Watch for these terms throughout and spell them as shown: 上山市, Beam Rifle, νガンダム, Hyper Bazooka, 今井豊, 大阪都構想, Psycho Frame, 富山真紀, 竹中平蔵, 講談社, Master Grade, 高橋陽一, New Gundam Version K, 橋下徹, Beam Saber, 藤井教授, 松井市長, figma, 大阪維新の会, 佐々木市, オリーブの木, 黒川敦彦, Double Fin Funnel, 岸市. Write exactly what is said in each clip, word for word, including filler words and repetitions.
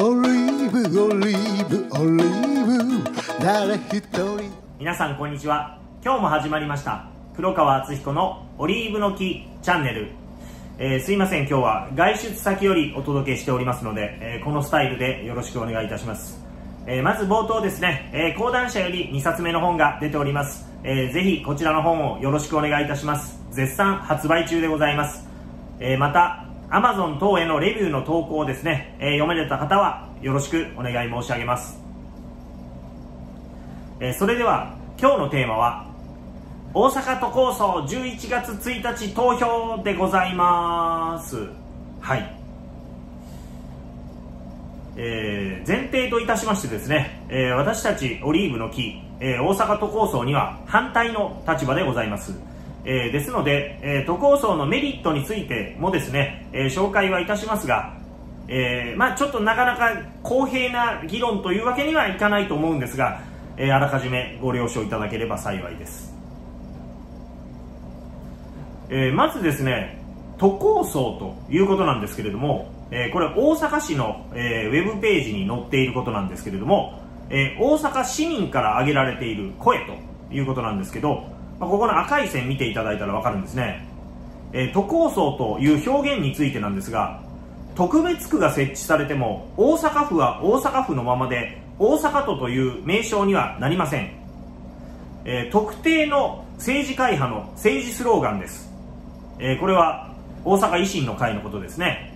オリーブオリーブオリーブ誰一人。皆さんこんにちは。今日も始まりました黒川敦彦のオリーブの木チャンネル、えー、すいません、今日は外出先よりお届けしておりますので、えー、このスタイルでよろしくお願いいたします。えー、まず冒頭ですね、えー、講談社よりにさつめの本が出ております、えー、ぜひこちらの本をよろしくお願いいたします。絶賛発売中でございます。えー、また アマゾン 等へのレビューの投稿をですね、えー、読めれた方はよろしくお願い申し上げます。えー、それでは今日のテーマは大阪都構想じゅういちがつついたち投票でございます。はいえー、前提といたしましてですね、えー、私たちオリーブの木、えー、大阪都構想には反対の立場でございます。えー、ですので、えー、都構想のメリットについてもですね、えー、紹介はいたしますが、えーまあ、ちょっとなかなか公平な議論というわけにはいかないと思うんですが、えー、あらかじめご了承いただければ幸いです。えー、まずですね、都構想ということなんですけれども、えー、これ大阪市の、えー、ウェブページに載っていることなんですけれども、えー、大阪市民から挙げられている声ということなんですけど、まあ、ここの赤い線見ていただいたら分かるんですね。えー、都構想という表現についてなんですが、特別区が設置されても大阪府は大阪府のままで大阪都という名称にはなりません。えー、特定の政治会派の政治スローガンです。えー、これは大阪維新の会のことですね。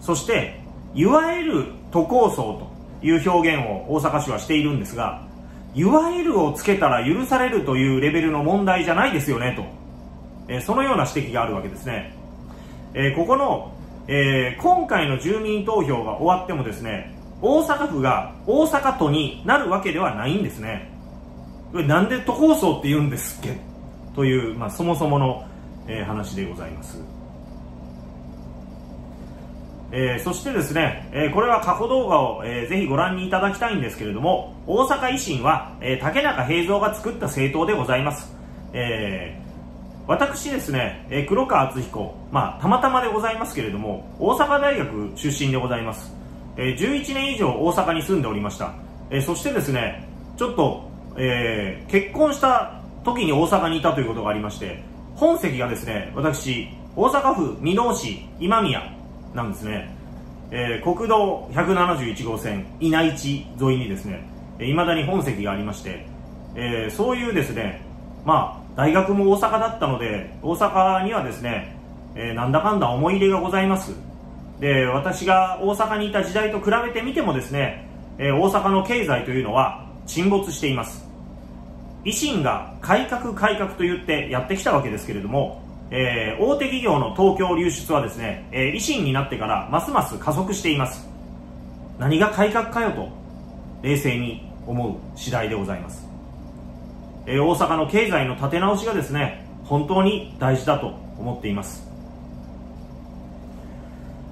そしていわゆる都構想という表現を大阪市はしているんですが、いわゆるをつけたら許されるというレベルの問題じゃないですよねと、えー、そのような指摘があるわけですね。えー、ここの、えー、今回の住民投票が終わってもですね、大阪府が大阪都になるわけではないんですね。なんで都構想って言うんですっけという、まあ、そもそもの、えー、話でございます。えー、そしてですね、えー、これは過去動画を、えー、ぜひご覧にいただきたいんですけれども、大阪維新は、えー、竹中平蔵が作った政党でございます。えー、私ですね、えー、黒川敦彦、まあ、たまたまでございますけれども大阪大学出身でございます。えー、じゅういちねん以上大阪に住んでおりました。えー、そしてですね、ちょっと、えー、結婚した時に大阪にいたということがありまして、本籍がですね、私大阪府箕面市今宮なんですね。えー、国道ひゃくななじゅういちごうせん稲市沿いにですね、いまだに本籍がありまして、えー、そういうですね、まあ大学も大阪だったので大阪にはですね、えー、なんだかんだ思い入れがございます。で、私が大阪にいた時代と比べてみてもですね、えー、大阪の経済というのは沈没しています。維新が改革改革と言ってやってきたわけですけれども、えー、大手企業の東京流出はですね、えー、維新になってからますます加速しています。何が改革かよと冷静に思う次第でございます。えー、大阪の経済の立て直しがですね、本当に大事だと思っています。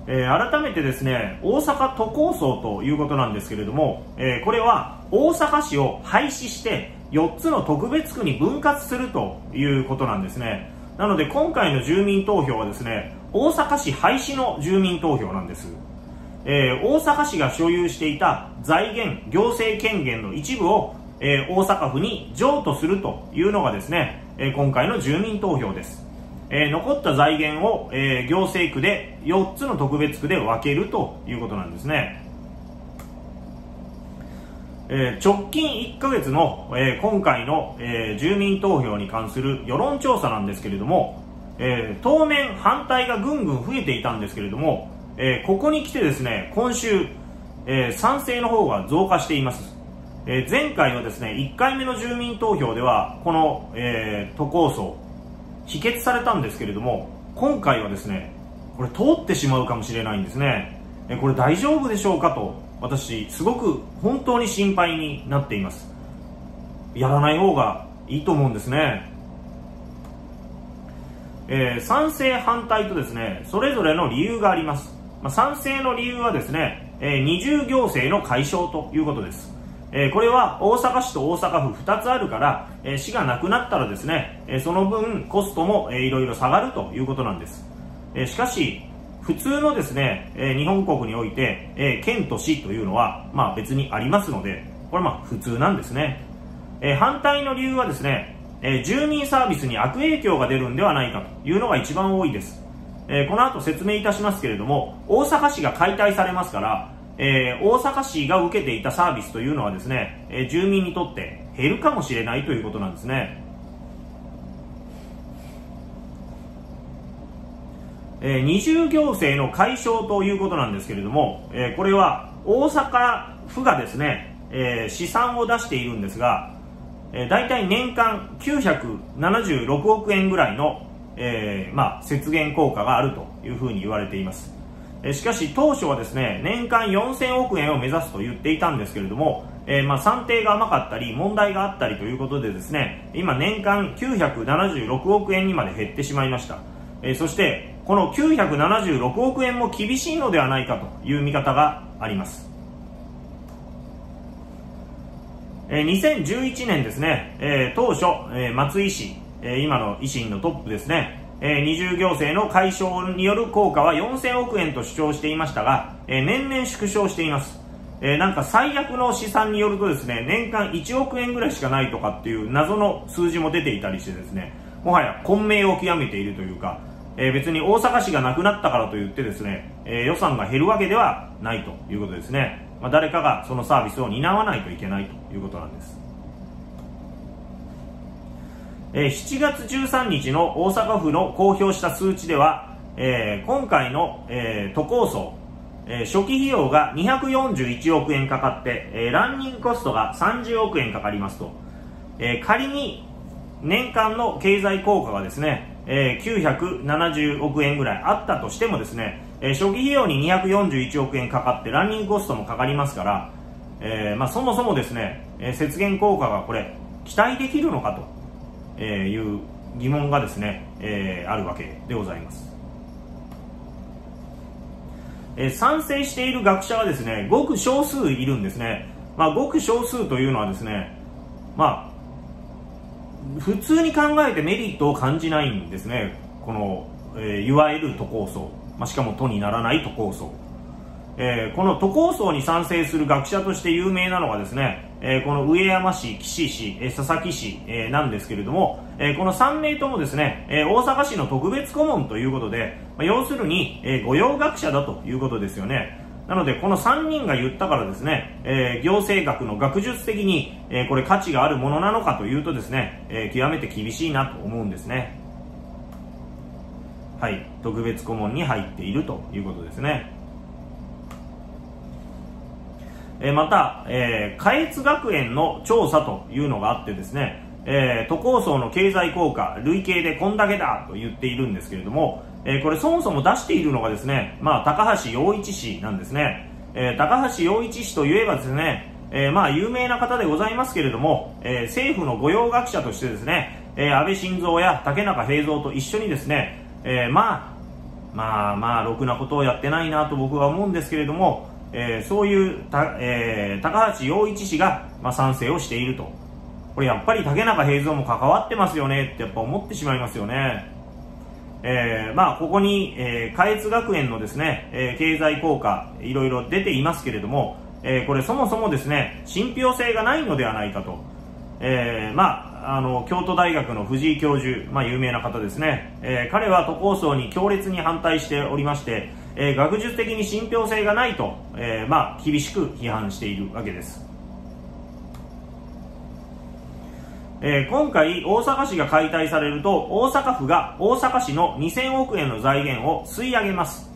えー、改めてですね、大阪都構想ということなんですけれども、えー、これは大阪市を廃止してよっつの特別区に分割するということなんですね。なので今回の住民投票はですね、大阪市廃止の住民投票なんです。えー、大阪市が所有していた財源行政権限の一部を、えー、大阪府に譲渡するというのがですね、えー、今回の住民投票です。えー、残った財源を、えー、行政区でよっつの特別区で分けるということなんですね。えー、直近いっかげつの、えー、今回の、えー、住民投票に関する世論調査なんですけれども、えー、当面反対がぐんぐん増えていたんですけれども、えー、ここに来てですね、今週、えー、賛成の方が増加しています。えー、前回のですね、いっかいめの住民投票ではこの、えー、都構想否決されたんですけれども、今回はですね、これ通ってしまうかもしれないんですね。えー、これ大丈夫でしょうかと私すごく本当に心配になっています。やらない方がいいと思うんですね。えー、賛成反対とですね、それぞれの理由があります。まあ、賛成の理由はですね、えー、二重行政の解消ということです。えー、これは大阪市と大阪府ふたつあるから、えー、市がなくなったらですね、えー、その分コストもいろいろ下がるということなんです。えー、しかし普通のですね、えー、日本国において、えー、県と市というのは、まあ、別にありますので、これはまあ普通なんですね。えー、反対の理由はですね、えー、住民サービスに悪影響が出るんではないかというのが一番多いです。えー、この後説明いたしますけれども、大阪市が解体されますから、えー、大阪市が受けていたサービスというのはですね、えー、住民にとって減るかもしれないということなんですね。えー、二重行政の解消ということなんですけれども、えー、これは大阪府がですね、えー、試算を出しているんですが、えー、大体年間きゅうひゃくななじゅうろくおくえんぐらいの、えーまあ、節減効果があるというふうに言われています。しかし当初はですね、年間よんせんおくえんを目指すと言っていたんですけれども、えー、まあ算定が甘かったり問題があったりということでですね、今年間きゅうひゃくななじゅうろくおくえんにまで減ってしまいました。えー、そしてこのきゅうひゃくななじゅうろくおくえんも厳しいのではないかという見方があります。えー、にせんじゅういちねんですね、えー、当初、えー、松井市、えー、今の維新のトップですね、二重行政の解消による効果はよんせんおくえんと主張していましたが、年々縮小しています。なんか最悪の試算によるとですね、年間いちおくえんぐらいしかないとかっていう謎の数字も出ていたりしてですね、もはや混迷を極めているというか、別に大阪市がなくなったからといってですね、予算が減るわけではないということですね。誰かがそのサービスを担わないといけないということなんです。しちがつじゅうさんにちの大阪府の公表した数値では、えー、今回の、えー、都構想、えー、初期費用がにひゃくよんじゅういちおくえんかかって、えー、ランニングコストがさんじゅうおくえんかかりますと、えー、仮に年間の経済効果がですね、えー、きゅうひゃくななじゅうおくえんぐらいあったとしてもですね、えー、初期費用ににひゃくよんじゅういちおくえんかかってランニングコストもかかりますから、えーまあ、そもそもですね、えー、節減効果がこれ期待できるのかとえー、いう疑問がですね、えー、あるわけでございます。えー、賛成している学者はですね、ごく少数いるんですね。まあ、ごく少数というのはですね、まあ、普通に考えてメリットを感じないんですね。この、えー、いわゆる都構想、まあ、しかも都にならない都構想、えー、この都構想に賛成する学者として有名なのがですね、えー、この上山市、岸市、えー、佐々木市、えー、なんですけれども、えー、このさんめいともですね、えー、大阪市の特別顧問ということで、まあ、要するに、えー、御用学者だということですよね。なのでこのさんにんが言ったからですね、えー、行政学の学術的に、えー、これ価値があるものなのかというとですね、えー、極めて厳しいなと思うんですね。はい、特別顧問に入っているということですね。また、えー、下越学園の調査というのがあってですね、えー、都構想の経済効果累計でこんだけだと言っているんですけれども、えー、これそもそも出しているのがですね、まあ、高橋陽一氏なんですね。えー、高橋陽一氏といえばですね、えー、まあ有名な方でございますけれども、えー、政府の御用学者としてですね、えー、安倍晋三や竹中平蔵と一緒にですね、えー、まあまあまあろくなことをやってないなと僕は思うんですけれども、えー、そういうた、えー、高橋陽一氏が、まあ、賛成をしていると。これやっぱり竹中平蔵も関わってますよねってやっぱ思ってしまいますよね。えー、まあここに、えー、下越学園のですね、えー、経済効果いろいろ出ていますけれども、えー、これそもそもですね信憑性がないのではないかと、えー、まああの京都大学の藤井教授、まあ、有名な方ですね、えー、彼は都構想に強烈に反対しておりまして、えー、学術的に信憑性がないと、えーまあ、厳しく批判しているわけです。えー、今回大阪市が解体されると大阪府が大阪市のにせんおくえんの財源を吸い上げます。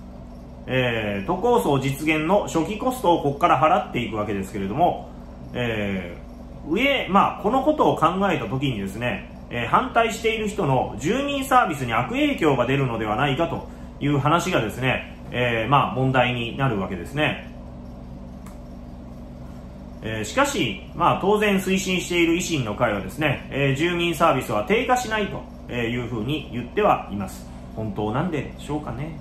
えー、都構想実現の初期コストをここから払っていくわけですけれども、えー上まあ、このことを考えた時にですね、えー、反対している人の住民サービスに悪影響が出るのではないかという話がですね、えー、まあ問題になるわけですね。えー、しかし、まあ、当然推進している維新の会はですね、えー、住民サービスは低下しないというふうに言ってはいます。本当なんでしょうかね。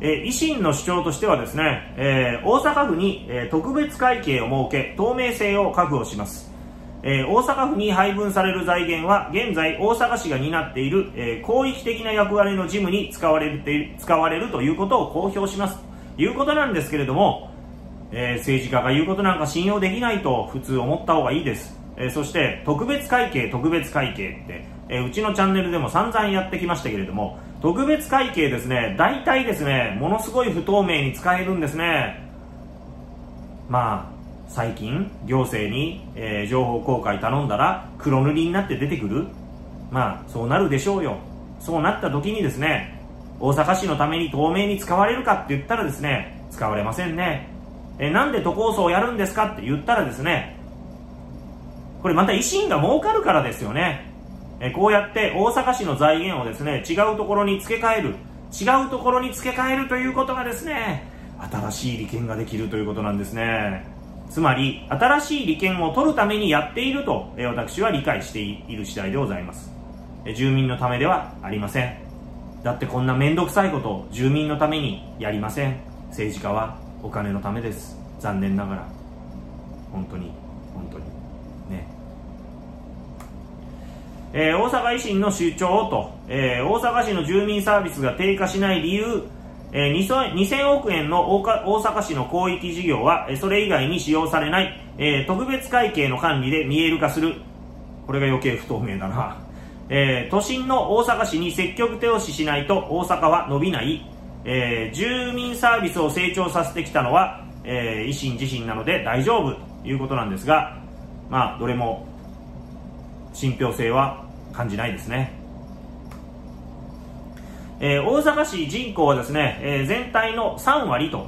えー、維新の主張としてはですね、えー、大阪府に特別会計を設け透明性を確保します。えー、大阪府に配分される財源は現在大阪市が担っている、えー、広域的な役割の事務に使われる、使われるということを公表しますということなんですけれども、えー、政治家が言うことなんか信用できないと普通思った方がいいです。えー、そして特別会計特別会計って、えー、うちのチャンネルでも散々やってきましたけれども、特別会計ですね、大体ですね、ものすごい不透明に使えるんですね。まあ最近行政に、えー、情報公開頼んだら黒塗りになって出てくる。まあそうなるでしょうよ。そうなった時にですね、大阪市のために透明に使われるかって言ったらですね、使われませんね。えー、なんで都構想をやるんですかって言ったらですね、これまた維新が儲かるからですよね。えー、こうやって大阪市の財源をですね、違うところに付け替える違うところに付け替えるということがですね、新しい利権ができるということなんですね。つまり新しい利権を取るためにやっていると、え私は理解している次第でございます。え住民のためではありません。だってこんな面倒くさいことを住民のためにやりません。政治家はお金のためです、残念ながら。本当に本当にね。えー、大阪維新の主張と、えー、大阪市の住民サービスが低下しない理由、えー、にせんおくえんの大阪市の広域事業はそれ以外に使用されない、えー、特別会計の管理で見える化する。これが余計不透明だな。えー、都心の大阪市に積極手押ししないと大阪は伸びない、えー、住民サービスを成長させてきたのは、えー、維新自身なので大丈夫ということなんですが、まあどれも信憑性は感じないですね。えー、大阪市人口はですね、えー、全体のさんわりと、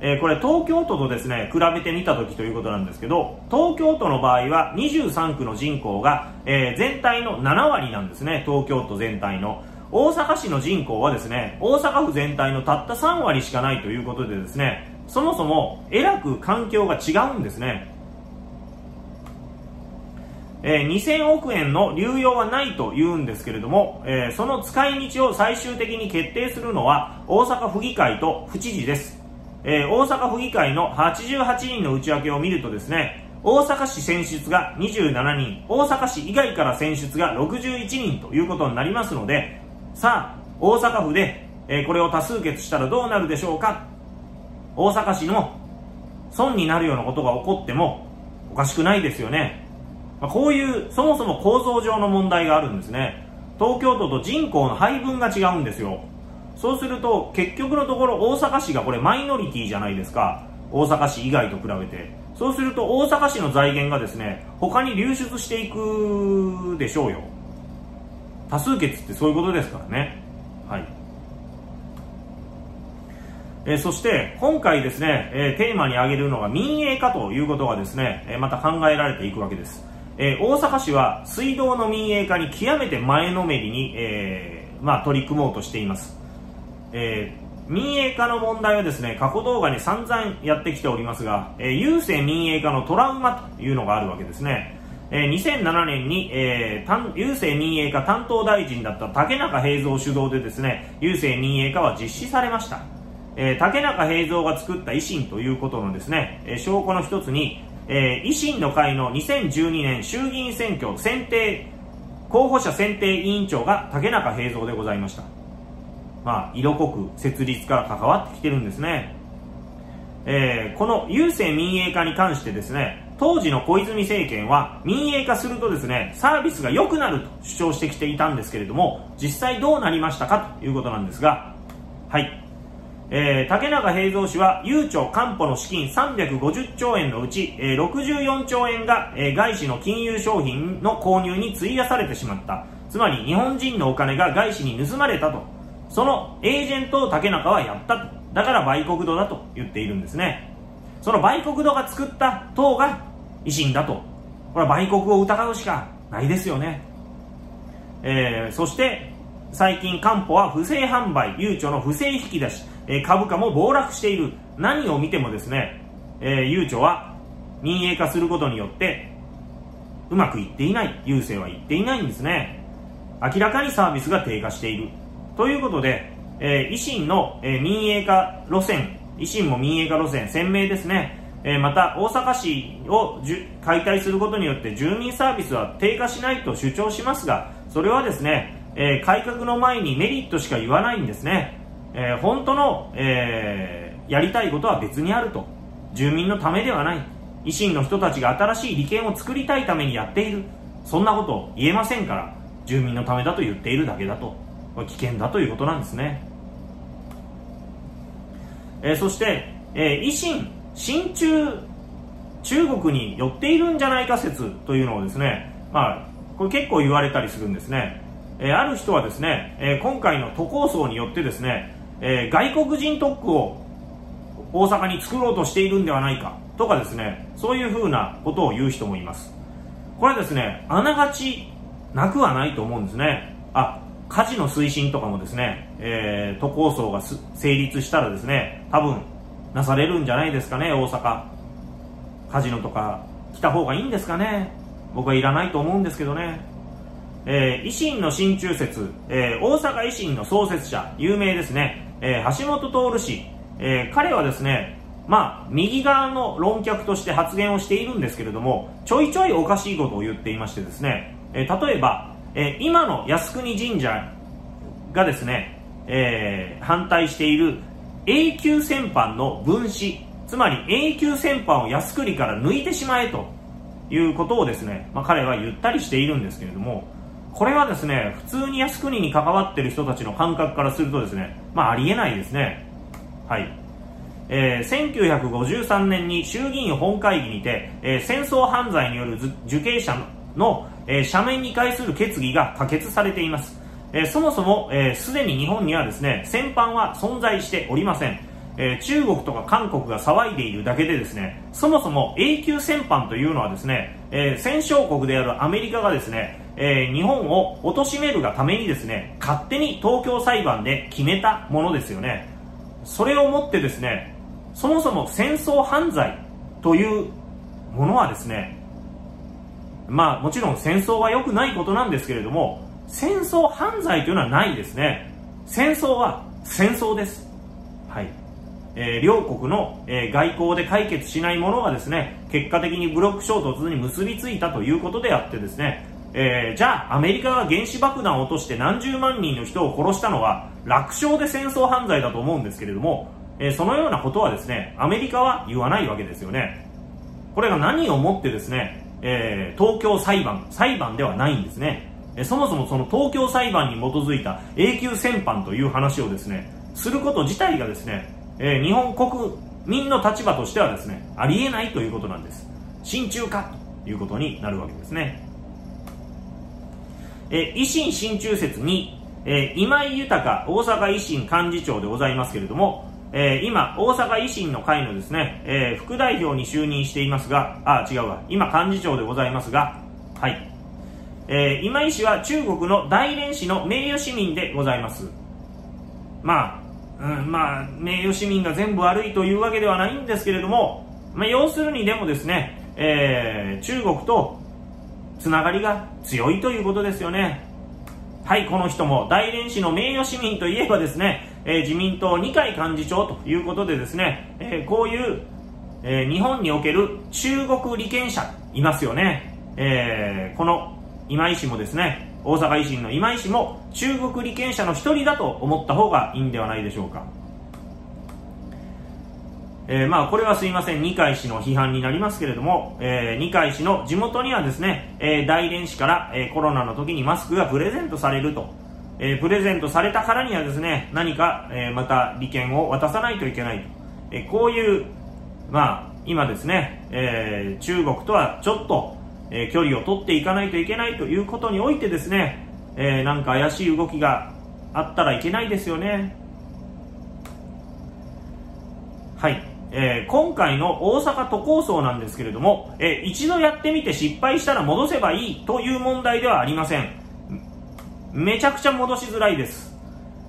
えー、これ東京都とですね比べてみたときということなんですけど、東京都の場合はにじゅうさんくの人口が、えー、全体のななわりなんですね。東京都全体の。大阪市の人口はですね、大阪府全体のたったさんわりしかないということでですね、そもそもえらく環境が違うんですね。えー、にせんおくえんの流用はないと言うんですけれども、えー、その使い道を最終的に決定するのは大阪府議会と府知事です。えー、大阪府議会のはちじゅうはちにんの内訳を見るとですね、大阪市選出がにじゅうしちにん、大阪市以外から選出がろくじゅういちにんということになりますので、さあ大阪府で、えー、これを多数決したらどうなるでしょうか。大阪市の損になるようなことが起こってもおかしくないですよね。こういうそもそも構造上の問題があるんですね。東京都と人口の配分が違うんですよ。そうすると結局のところ大阪市がこれマイノリティじゃないですか、大阪市以外と比べて。そうすると大阪市の財源がですね他に流出していくでしょうよ。多数決ってそういうことですからね。はい。えー、そして今回ですね、えー、テーマに挙げるのが民営化ということがですね、えー、また考えられていくわけです。えー、大阪市は水道の民営化に極めて前のめりに、えーまあ、取り組もうとしています。えー、民営化の問題はですね過去動画に散々やってきておりますが、えー、郵政民営化のトラウマというのがあるわけですね。えー、にせんななねんに、えー、郵政民営化担当大臣だった竹中平蔵主導でですね郵政民営化は実施されました。えー、竹中平蔵が作った維新ということのですね、えー、証拠の一つにえー、維新の会のにせんじゅうにねん衆議院選挙選定候補者選定委員長が竹中平蔵でございました。まあ色濃く設立から関わってきてるんですね。えー、この郵政民営化に関してですね当時の小泉政権は民営化するとですねサービスが良くなると主張してきていたんですけれども、実際どうなりましたかということなんですが、はい。えー、竹中平蔵氏はゆうちょかんぽの資金さんびゃくごじゅっちょうえんのうち、えー、ろくじゅうよんちょうえんが、えー、外資の金融商品の購入に費やされてしまった。つまり日本人のお金が外資に盗まれたと、そのエージェントを竹中はやったと、だから売国奴だと言っているんですね。その売国奴が作った党が維新だと、これは売国を疑うしかないですよね。えー、そして最近かんぽは不正販売、ゆうちょの不正引き出し、株価も暴落している。何を見てもですね、えー、ゆうちょは民営化することによってうまくいっていない、郵政は行っていないんですね。明らかにサービスが低下しているということで、えー、維新の、えー、民営化路線、維新も民営化路線鮮明ですね。えー、また大阪市を解体することによって住民サービスは低下しないと主張しますが、それはですね、えー、改革の前にメリットしか言わないんですね。えー、本当の、えー、やりたいことは別にあると。住民のためではない。維新の人たちが新しい利権を作りたいためにやっている。そんなことを言えませんから、住民のためだと言っているだけだと。これ危険だということなんですね。えー、そして、えー、維新、親中、中国に寄っているんじゃないか説というのをですね、まあ、これ結構言われたりするんですね。えー、ある人はですね、えー、今回の都構想によってですね、えー、外国人特区を大阪に作ろうとしているんではないかとかですね、そういうふうなことを言う人もいます。これはですね、あながちなくはないと思うんですね。あ、カジノ推進とかもですね、えー、都構想が成立したらですね、多分なされるんじゃないですかね。大阪カジノとか来た方がいいんですかね。僕はいらないと思うんですけどね。えー、維新の親中説、えー、大阪維新の創設者、有名ですね、えー、橋本徹氏、えー、彼はですね、まあ、右側の論客として発言をしているんですけれども、ちょいちょいおかしいことを言っていましてですね、えー、例えば、えー、今の靖国神社がですね、えー、反対している永久戦犯の分子、つまり永久戦犯を靖国から抜いてしまえということをですね、まあ、彼は言ったりしているんですけれども、これはですね、普通に靖国に関わっている人たちの感覚からするとですね、まあ、ありえないですね。はい。えー、せんきゅうひゃくごじゅうさんねんに衆議院本会議にて、えー、戦争犯罪による受刑者の、えー、赦免に対する決議が可決されています。えー、そもそも、えー、すでに日本にはですね、戦犯は存在しておりません。えー、中国とか韓国が騒いでいるだけでですね、そもそも永久戦犯というのはですね、えー、戦勝国であるアメリカがですね、えー、日本を貶めるがためにですね、勝手に東京裁判で決めたものですよね。それをもってですね、そもそも戦争犯罪というものはですね、まあもちろん戦争は良くないことなんですけれども、戦争犯罪というのはないですね。戦争は戦争です。はい。えー、両国の、えー、外交で解決しないものがですね、結果的に武力衝突に結びついたということであってですね、えー、じゃあアメリカが原子爆弾を落として何十万人の人を殺したのは楽勝で戦争犯罪だと思うんですけれども、えー、そのようなことはですね、アメリカは言わないわけですよね。これが何をもってですね、えー、東京裁判、裁判ではないんですね。えー、そもそもその東京裁判に基づいた永久戦犯という話をですね、すること自体がですね、えー、日本国民の立場としてはですね、ありえないということなんです。親中化ということになるわけですね。えー、維新親中説に、えー、今井豊大阪維新幹事長でございますけれども、えー、今大阪維新の会のですね、えー、副代表に就任していますが、あ違うわ今幹事長でございますが、はい、えー、今井氏は中国の大連市の名誉市民でございます。まあ、うん、まあ名誉市民が全部悪いというわけではないんですけれども、まあ、要するにでもですね、えー、中国とつながりが強いということですよね。はい、この人も大連市の名誉市民といえばですね、えー、自民党にかい幹事長ということでですね、えー、こういう、えー、日本における中国利権者いますよね。えー、この今井氏もですね、大阪維新の今井氏も中国利権者の一人だと思った方がいいんではないでしょうか。えー、まあこれはすいません、二階氏の批判になりますけれども、えー、二階氏の地元にはですね、えー、大連市から、えー、コロナの時にマスクがプレゼントされると、えー、プレゼントされたからにはですね、何か、えー、また利権を渡さないといけないと、えー、こういうまあ今ですね、えー、中国とはちょっと、えー、距離を取っていかないといけないということにおいてですね、えー、なんか怪しい動きがあったらいけないですよね。はい。えー、今回の大阪都構想なんですけれども、えー、一度やってみて失敗したら戻せばいいという問題ではありません。めちゃくちゃ戻しづらいです。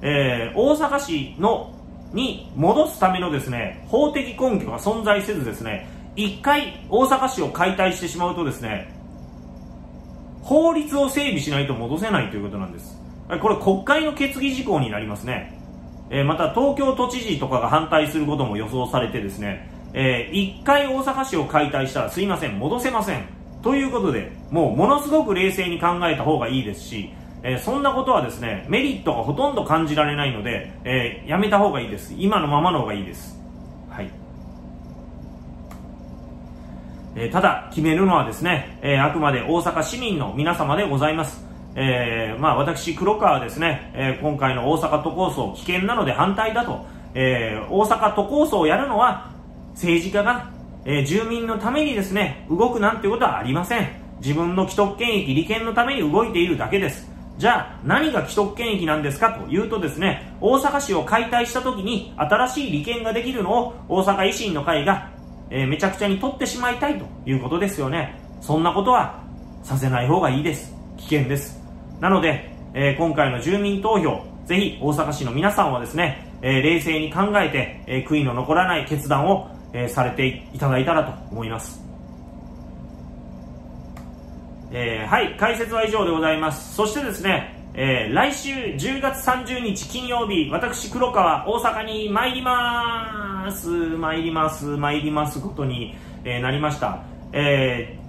えー、大阪市のに戻すためのですね、法的根拠が存在せずですね、一回大阪市を解体してしまうとですね、法律を整備しないと戻せないということなんです。これ国会の決議事項になりますね。また東京都知事とかが反対することも予想されてですね、えー、いっかい大阪市を解体したらすいません、戻せませんということで、もうものすごく冷静に考えた方がいいですし、えー、そんなことはですねメリットがほとんど感じられないので、えー、やめた方がいいです。今のままの方がいいです。はい。えー、ただ決めるのはですね、えー、あくまで大阪市民の皆様でございます。えー、まあ私黒川はですね、えー、今回の大阪都構想危険なので反対だと、えー、大阪都構想をやるのは政治家が、えー、住民のためにですね動くなんてことはありません。自分の既得権益利権のために動いているだけです。じゃあ何が既得権益なんですかというとですね、大阪市を解体した時に新しい利権ができるのを大阪維新の会が、えー、めちゃくちゃに取ってしまいたいということですよね。そんなことはさせない方がいいです。危険です。なので、えー、今回の住民投票、ぜひ大阪市の皆さんはですね、えー、冷静に考えて、えー、悔いの残らない決断を、えー、されていただいたらと思います。えー、はい、解説は以上でございます。そしてですね、えー、来週じゅうがつさんじゅうにち金曜日、私黒川大阪に参りまーす参ります参りますことに、えー、なりました。えー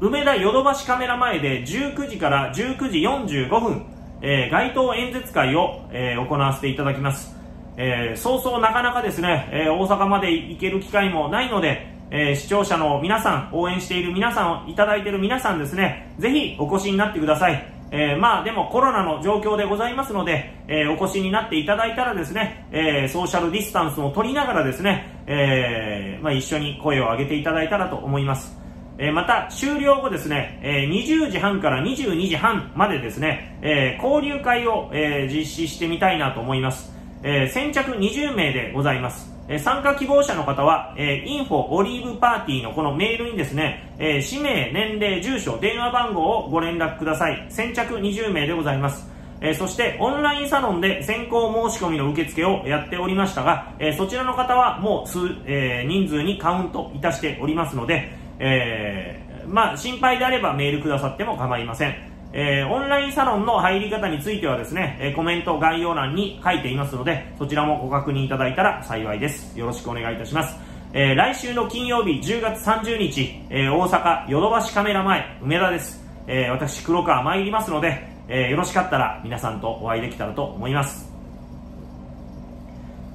梅田ヨドバシカメラ前でじゅうくじからじゅうくじよんじゅうごふん、えー、街頭演説会を、えー、行わせていただきます。えー、そうそうなかなかですね、えー、大阪まで行ける機会もないので、えー、視聴者の皆さん、応援している皆さん、いただいている皆さんですね、ぜひお越しになってください。えー、まあでもコロナの状況でございますので、えー、お越しになっていただいたらですね、えー、ソーシャルディスタンスも取りながらですね、えーまあ、一緒に声を上げていただいたらと思います。えー、また終了後ですね、えー、にじゅうじはんからにじゅうにじはんまでですね、えー、交流会を、えー、実施してみたいなと思います。えー、先着にじゅうめいでございます。えー、参加希望者の方は、えー、インフォ オリーブ パーティー のこのメールにですね、えー、氏名、年齢、住所、電話番号をご連絡ください。先着にじゅうめいでございます。えー、そしてオンラインサロンで先行申し込みの受付をやっておりましたが、えー、そちらの方はもう数、えー、人数にカウントいたしておりますので、えー、まあ心配であればメールくださっても構いません。えー、オンラインサロンの入り方についてはですね、えー、コメント概要欄に書いていますので、そちらもご確認いただいたら幸いです。よろしくお願いいたします。えー、来週の金曜日じゅうがつさんじゅうにち、えー、大阪ヨドバシカメラ前梅田です。えー、私黒川参りますので、えー、よろしかったら皆さんとお会いできたらと思います。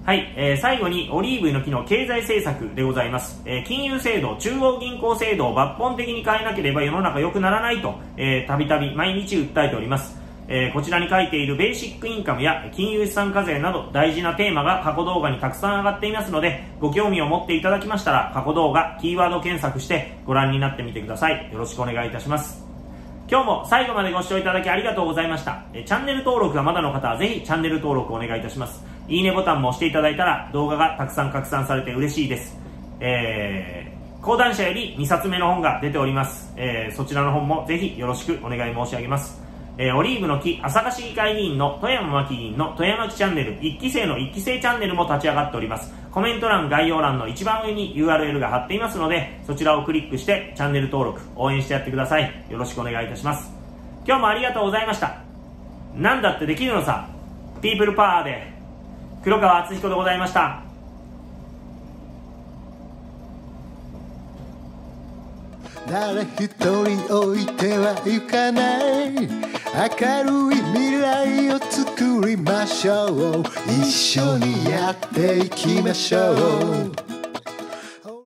はい。えー、最後にオリーブの木の経済政策でございます。えー、金融制度、中央銀行制度を抜本的に変えなければ世の中良くならないと、えー、たびたび毎日訴えております。えー、こちらに書いているベーシックインカムや金融資産課税など大事なテーマが過去動画にたくさん上がっていますので、ご興味を持っていただきましたら過去動画キーワード検索してご覧になってみてください。よろしくお願いいたします。今日も最後までご視聴いただきありがとうございました。えー、チャンネル登録がまだの方はぜひチャンネル登録をお願いいたします。いいねボタンも押していただいたら動画がたくさん拡散されて嬉しいです。えー、講談社よりにさつめの本が出ております。えー、そちらの本もぜひよろしくお願い申し上げます。えー、オリーブの木朝霞市議会議員の富山真紀議員の富山木チャンネル、いっきせいのいっきせいチャンネルも立ち上がっております。コメント欄、概要欄の一番上に ユーアールエル が貼っていますので、そちらをクリックしてチャンネル登録応援してやってください。よろしくお願いいたします。今日もありがとうございました。なんだってできるのさ、ピープルパワーで。黒川敦彦でございました。誰一人置いてはいかない明るい未来を作りましょう。一緒にやっていきましょう。